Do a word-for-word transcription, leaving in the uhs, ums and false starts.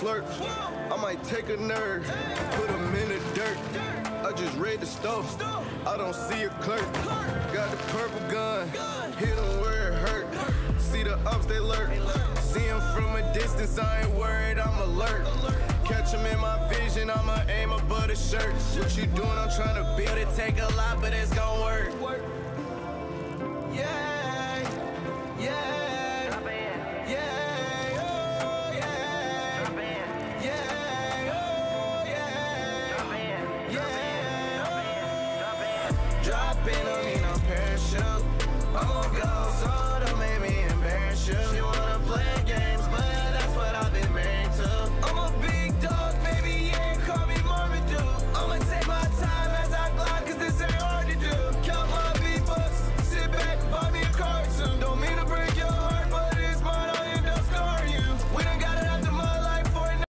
slurp. I might take a nerd, put him in the dirt. I just read the stuff, I don't see a clerk. Got the purple gun, hit him where it hurt. See the ups, they lurk. See him from a distance, I ain't worried, I'm alert. Catch him in my vision, I'ma aim above the shirt. What you doing, I'm trying to build it. Take a lot, but it's gon' work. Yeah, yeah. I've been on